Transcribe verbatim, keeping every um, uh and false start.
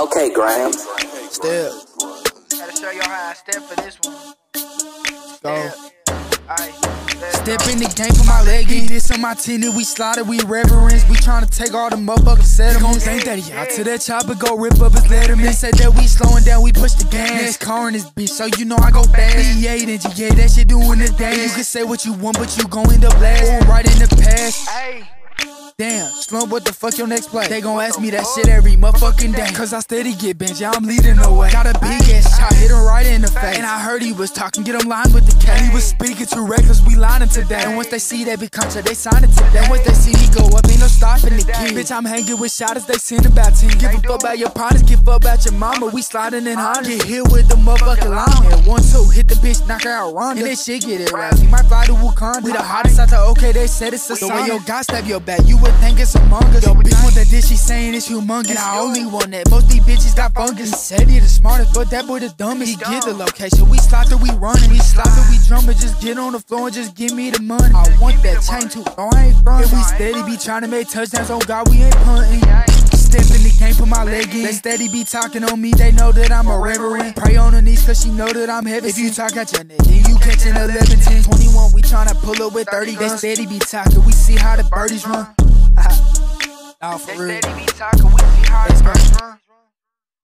Okay, Graham. Step. Gotta show you how I step for this one. Go. Step in the game for my leg, get this on my tender. We slaughter, we reverence, we tryna take all the motherfuckers settlements. He gon' think that he out to that chopper, go rip up his letterman. Said that we slowing down, we push the gas. Next car in this bitch, so you know I go fast. B eight and G eight, that shit doing the day. You can say what you want, but you gon' end up last. Right in the past. Damn, Slump, what the fuck your next play? They gon' ask me that shit every motherfucking day. Cause I steady get benched, yeah, I'm leading the way. Got a big ass shot, hit him right in the face. And I heard he was talking, get him lined with the cat. He was speaking too reckless, we lining today. And once they see that big contract, they sign it today. And once they see me go up, ain't no stopping the key. Bitch, I'm hanging with shotters, they send about ten. Give a fuck about your partners, give a fuck about your mama. We sliding in Honda, get hit with the motherfucking line. One, two, hit the bitch, knock her out, Ronda. And this shit get it right, he might fly to Wakanda. We the hottest out there, okay, they said it's a sign. The way your guy stab your back, you would think it's among us. Yo, bitch want that dish, she saying it's humongous. And I only want that, most these bitches got fungus. He said he the smartest, but that boy the dumbest. He get the location, we slaughter, we running. We slaughter, we drumming, just get on the floor and just give me the money. I want that chain too, no I ain't frontin'. If we steady be trying to make touchdowns, on God we ain't punting. Step in the game, put my leg in. They steady be talking on me, they know that I'm a reverend. Pray on her knees cause she know that I'm heavy. If you talk out your neck, then you catching eleven, ten, twenty-one, we tryna pull up with thirty guns. They steady be talking, we see how the birdies run. Nah, for real. They steady be talking, we see how the birdies run.